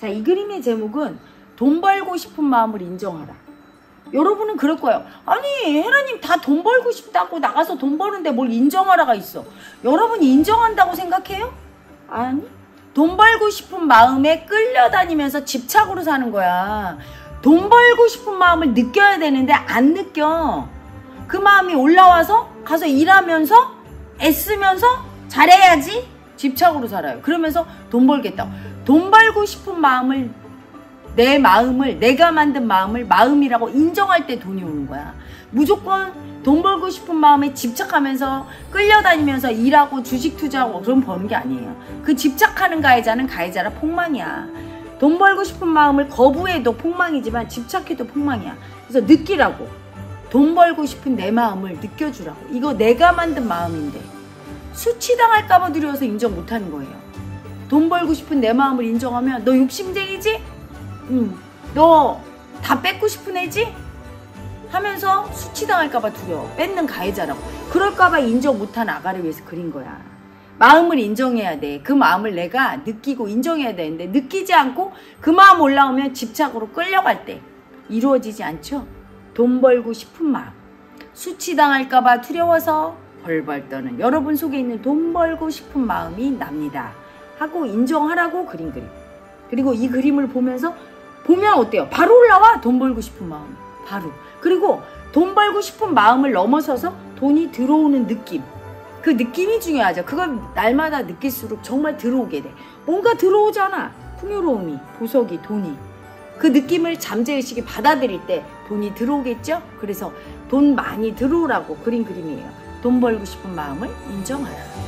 자, 이 그림의 제목은 돈 벌고 싶은 마음을 인정하라. 여러분은 그럴 거예요. 아니, 혜라님 다 돈 벌고 싶다고 나가서 돈 버는데 뭘 인정하라가 있어. 여러분이 인정한다고 생각해요? 아니, 돈 벌고 싶은 마음에 끌려다니면서 집착으로 사는 거야. 돈 벌고 싶은 마음을 느껴야 되는데 안 느껴. 그 마음이 올라와서 가서 일하면서 애쓰면서 잘해야지 집착으로 살아요. 그러면서 돈 벌겠다. 돈 벌고 싶은 마음을, 내 마음을, 내가 만든 마음을 마음이라고 인정할 때 돈이 오는 거야. 무조건 돈 벌고 싶은 마음에 집착하면서 끌려다니면서 일하고 주식 투자하고 그럼 버는 게 아니에요. 그 집착하는 가해자는 가해자라 폭망이야. 돈 벌고 싶은 마음을 거부해도 폭망이지만 집착해도 폭망이야. 그래서 느끼라고. 돈 벌고 싶은 내 마음을 느껴주라고. 이거 내가 만든 마음인데 수치당할까 봐 두려워서 인정 못하는 거예요. 돈 벌고 싶은 내 마음을 인정하면 너 욕심쟁이지? 너 다 뺏고 싶은 애지? 하면서 수치당할까 봐 두려워. 뺏는 가해자라고. 그럴까 봐 인정 못한 아가를 위해서 그린 거야. 마음을 인정해야 돼. 그 마음을 내가 느끼고 인정해야 되는데 느끼지 않고 그 마음 올라오면 집착으로 끌려갈 때 이루어지지 않죠? 돈 벌고 싶은 마음, 수치당할까 봐 두려워서 벌벌 떠는 여러분 속에 있는 돈 벌고 싶은 마음이 납니다. 하고 인정하라고 그린 그림. 그리고 이 그림을 보면 어때요? 바로 올라와. 돈 벌고 싶은 마음. 바로. 그리고 돈 벌고 싶은 마음을 넘어서서 돈이 들어오는 느낌. 그 느낌이 중요하죠. 그걸 날마다 느낄수록 정말 들어오게 돼. 뭔가 들어오잖아. 풍요로움이, 보석이, 돈이. 그 느낌을 잠재의식이 받아들일 때 돈이 들어오겠죠? 그래서 돈 많이 들어오라고 그린 그림이에요. 돈 벌고 싶은 마음을 인정하라.